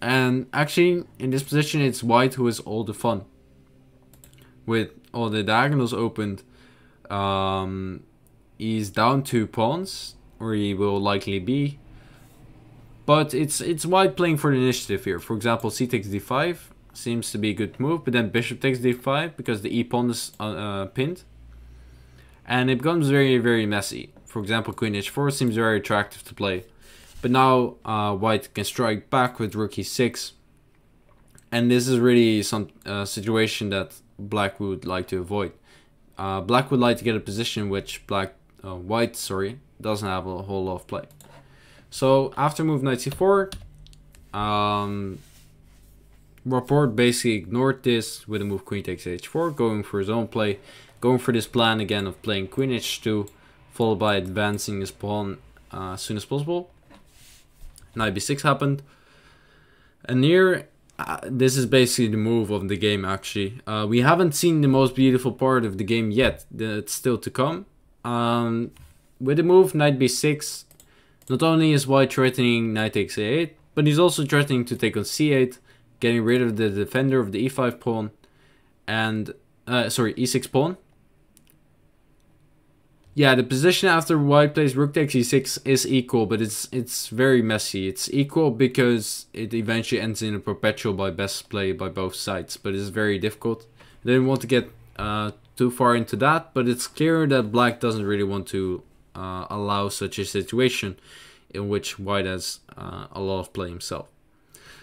And actually in this position, it's White who has all the fun, with all the diagonals opened. He's down two pawns, or he will likely be, but it's White playing for the initiative here. For example, c takes d5 seems to be a good move, but then bishop takes d5 because the e pawn is pinned, and it becomes very, very messy. For example, queen h4 seems very attractive to play, but now White can strike back with rook e6, and this is really some situation that black would like to avoid. Black would like to get a position which white doesn't have a whole lot of play. So after move knight c4, Rapport basically ignored this with a move queen takes h4, going for his own play, going for this plan again of playing queen h2, followed by advancing his pawn as soon as possible. Knight b6 happened, and here this is basically the move of the game. Actually, we haven't seen the most beautiful part of the game yet. It's still to come. With the move knight b6, not only is white threatening knight takes a8, but he's also threatening to take on c8, getting rid of the defender of the e5 pawn, and e6 pawn. Yeah, the position after white plays rook takes e6 is equal, but it's very messy. It's equal because it eventually ends in a perpetual by best play by both sides, but it's very difficult. I didn't want to get too far into that, but it's clear that black doesn't really want to allow such a situation in which white has a lot of play himself.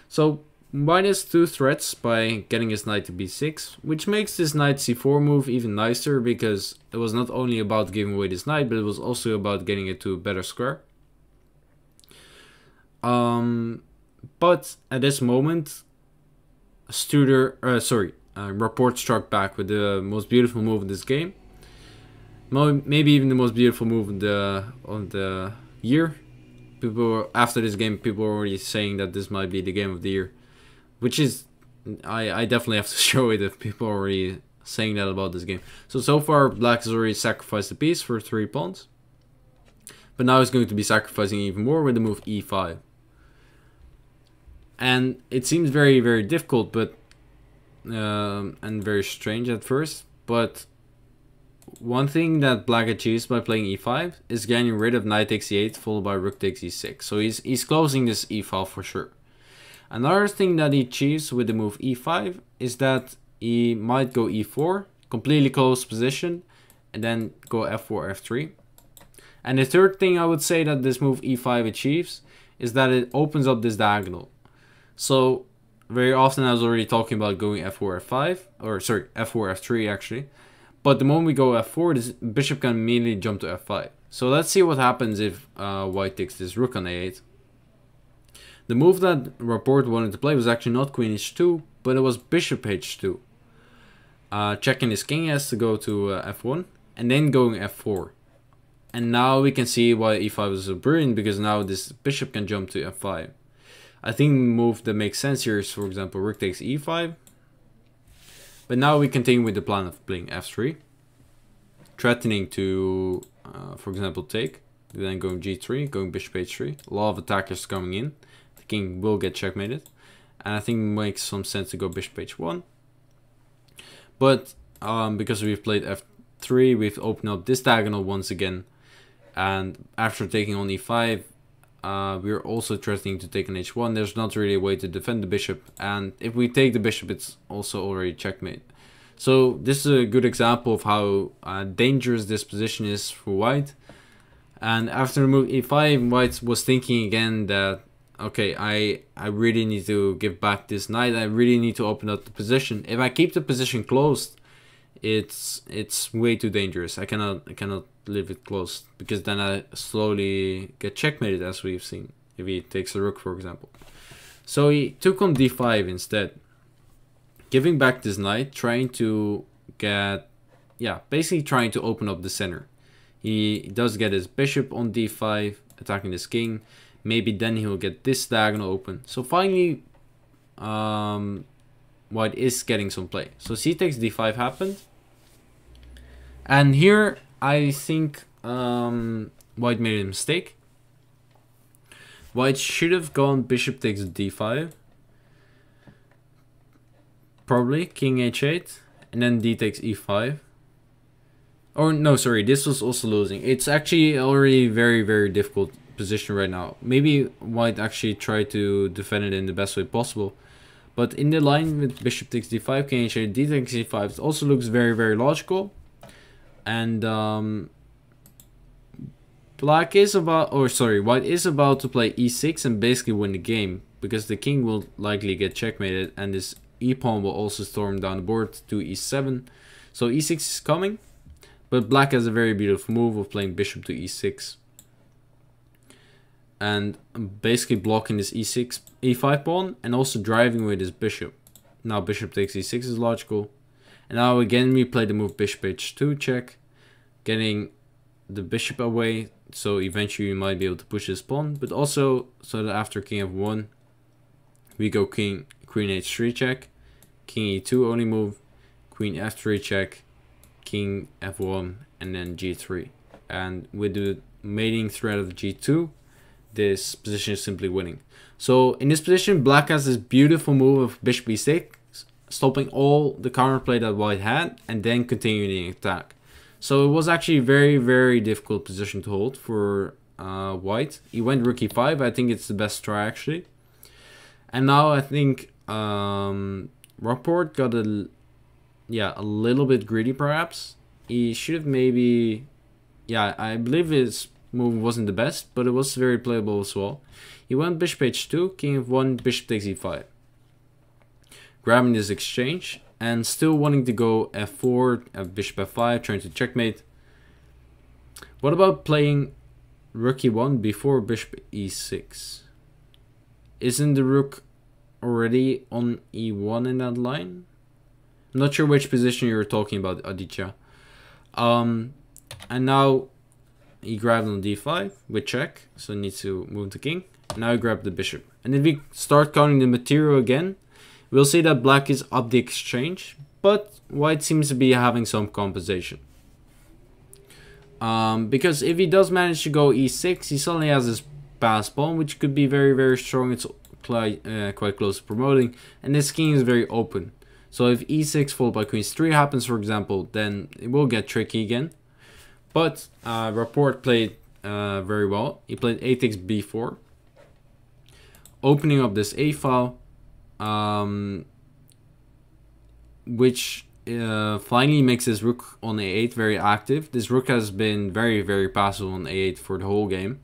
So white has two threats by getting his knight to b6, which makes this knight c4 move even nicer, because it was not only about giving away this knight, but it was also about getting it to a better square. But at this moment, Rapport struck back with the most beautiful move of this game, maybe even the most beautiful move of the year. People after this game, people are already saying that this might be the game of the year. Which is, I definitely have to show it if people are already saying that about this game. So far, black has already sacrificed a piece for 3 pawns. But now it's going to be sacrificing even more with the move e5. And it seems very, very difficult, but and very strange at first. But one thing that black achieves by playing e5 is getting rid of knight takes e8 followed by rook takes e6. So he's closing this e-file for sure. Another thing that he achieves with the move e5 is that he might go e4, completely close position, and then go f4, f3. And the third thing I would say that this move e5 achieves is that it opens up this diagonal. So very often I was already talking about going f4, f5, or sorry, f4, f3 actually. But the moment we go f4, this bishop can immediately jump to f5. So let's see what happens if white takes this rook on a8. The move that Rapport wanted to play was actually not queen h2, but it was bishop h2. Checking his king has to go to f1, and then going f4. And now we can see why e5 was so brilliant, because now this bishop can jump to f5. I think the move that makes sense here is, for example, rook takes e5. But now we continue with the plan of playing f3. Threatening to, for example, take. Then going g3, going bishop h3. A lot of attackers coming in. King will get checkmated, and I think it makes some sense to go bishop h1, but because we've played f3, we've opened up this diagonal once again, and after taking on e5, we're also threatening to take on h1. There's not really a way to defend the bishop, and if we take the bishop, it's also already checkmate. So this is a good example of how dangerous this position is for white. And after the move e5, white was thinking again that, okay, I really need to give back this knight. I really need to open up the position. If I keep the position closed, it's way too dangerous. I cannot leave it closed, because then I slowly get checkmated, as we've seen. If he takes a rook, for example. So he took on d5 instead, giving back this knight, trying to get, yeah, basically trying to open up the center. He does get his bishop on d5, attacking this king. Maybe then he'll get this diagonal open. So finally, white is getting some play. So c takes d5 happened. And here, I think white made a mistake. White should have gone bishop takes d5. Probably king h8. And then d takes e5. Or no, sorry, this was also losing. It's actually already very, very difficult position right now. Maybe white actually tried to defend it in the best way possible, but in the line with bishop takes d5, king h8, d takes e5, it also looks very, very logical. And white is about to play e6 and basically win the game, because the king will likely get checkmated, and this e-pawn will also storm down the board to e7. So e6 is coming, but black has a very beautiful move of playing bishop to e6 and basically blocking this e6 e5 pawn and also driving away this bishop. Now bishop takes e6 is logical, and now again we play the move bishop h2 check, getting the bishop away, so eventually we might be able to push this pawn, but also so that after king f1 we go king queen h3 check, king e2 only move, queen f3 check, king f1, and then g3. And with the mating threat of g2, this position is simply winning. So in this position, black has this beautiful move of bishop e6, stopping all the counterplay that white had and then continuing the attack. So it was actually a very difficult position to hold for white. He went rook e5. I think it's the best try actually. And now I think Rapport got a little bit greedy perhaps. He should have maybe, I believe his move wasn't the best, but it was very playable as well. He went bishop h2, king f1, bishop takes e5. Grabbing this exchange and still wanting to go f4, bishop f5, trying to checkmate. What about playing rook e1 before bishop e6? Isn't the rook already on e1 in that line? I'm not sure which position you were talking about, Aditya. And now he grabbed on d5 with check, so he needs to move the king. Now he grabbed the bishop. And if we start counting the material again, we'll see that black is up the exchange, but white seems to be having some compensation. Because if he does manage to go e6, he suddenly has this pass pawn, which could be very strong. It's quite close to promoting, and this king is very open. So if e6 followed by Qc3 happens, for example, then it will get tricky again. But Rapport played very well. He played a takes b4, opening up this a file, which finally makes this rook on a8 very active. This rook has been very passive on a8 for the whole game.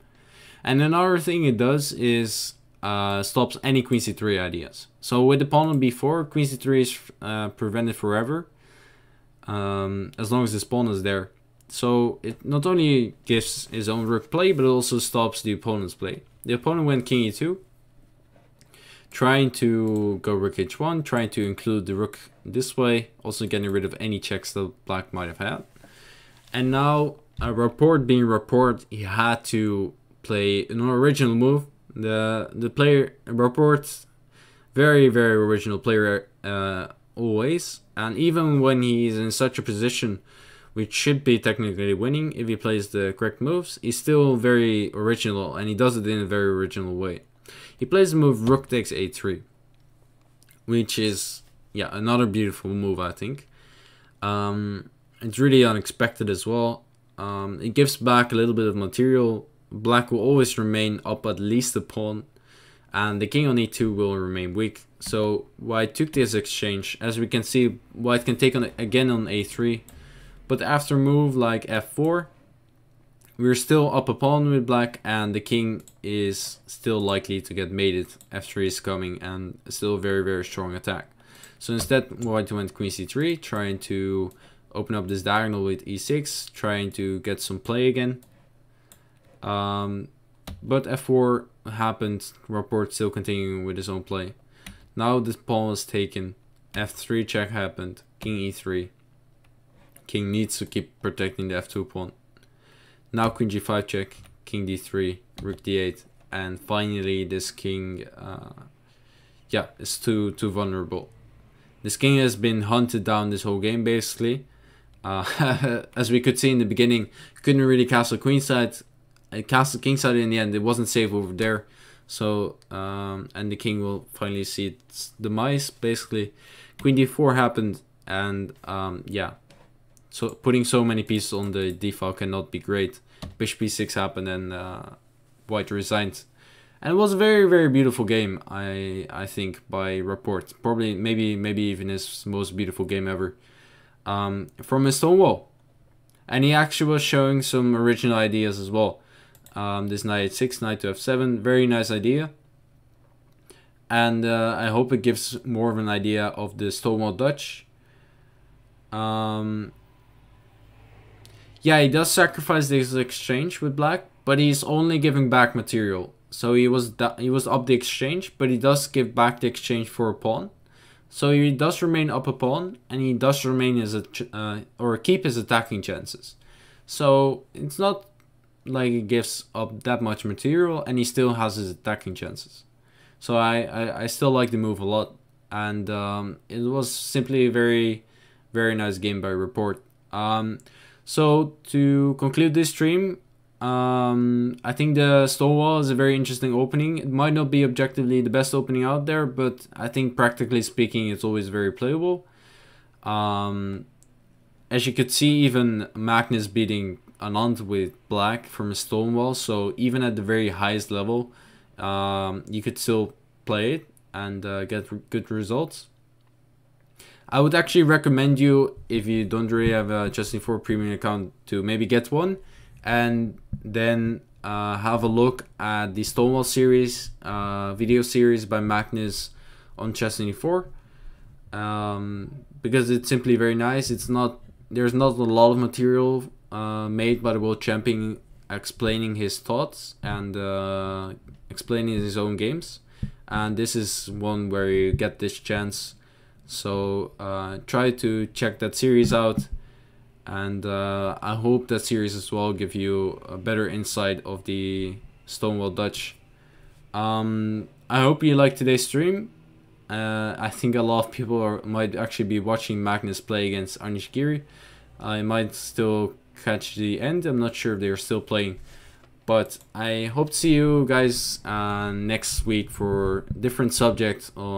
And another thing it does is stops any queen c3 ideas. So with the pawn on b4, queen c3 is prevented forever, as long as this pawn is there. So it not only gives his own rook play, but it also stops the opponent's play. The opponent went king e2, trying to go rook h1, trying to include the rook this way, also getting rid of any checks that black might have had. And now Rapport being Rapport, he had to play an original move. The player Rapport, very original player always, and even when he's in such a position which should be technically winning, if he plays the correct moves, he's still very original, and he does it in a very original way. He plays the move rook takes a3, which is another beautiful move, I think. It's really unexpected as well. It gives back a little bit of material. Black will always remain up at least a pawn, and the king on e2 will remain weak. So white took this exchange. As we can see, white can take on again on a3, but after move like f4, we're still up a pawn with black, and the king is still likely to get mated. f3 is coming, and still a very strong attack. So instead, white went queen c3, trying to open up this diagonal with e6, trying to get some play again. But f4 happened, Rapport still continuing with his own play. Now this pawn is taken, f3 check happened, king e3. King needs to keep protecting the f2 pawn. Now queen g5 check, king d3, rook d8, and finally this king is too vulnerable. This king has been hunted down this whole game basically. As we could see in the beginning, couldn't really castle queenside. Castle kingside in the end, it wasn't safe over there, so and the king will finally see its demise basically. Queen d4 happened, and so putting so many pieces on the d file cannot be great. Bishop b6 happened, and white resigned, and it was a very beautiful game. I think by Rapport, probably maybe even his most beautiful game ever, from his Stonewall, and he actually was showing some original ideas as well. This knight h6, knight to f7, very nice idea. And I hope it gives more of an idea of the Stonewall Dutch. Yeah, he does sacrifice this exchange with black, but he's only giving back material. So he was up the exchange, but he does give back the exchange for a pawn. So he does remain up a pawn, and he does remain his or keep his attacking chances. So it's not like he gives up that much material, and he still has his attacking chances. So I still like the move a lot, and it was simply a very nice game by Rapport. So to conclude this stream, I think the Stonewall is a very interesting opening. It might not be objectively the best opening out there, but I think practically speaking it's always very playable. As you could see, even Magnus beating Anand with black from a Stonewall, so even at the very highest level you could still play it and get good results. I would actually recommend you, if you don't really have a Chess24 premium account, to maybe get one and then have a look at the Stonewall series, video series by Magnus on Chess24, because it's simply very nice. It's not, there's not a lot of material made by the world champion explaining his thoughts and explaining his own games, and this is one where you get this chance. So try to check that series out, and I hope that series as well give you a better insight of the Stonewall Dutch. I hope you liked today's stream. I think a lot of people might actually be watching Magnus play against Anish Giri. I might still catch the end, I'm not sure if they're still playing. But I hope to see you guys next week for different subjects on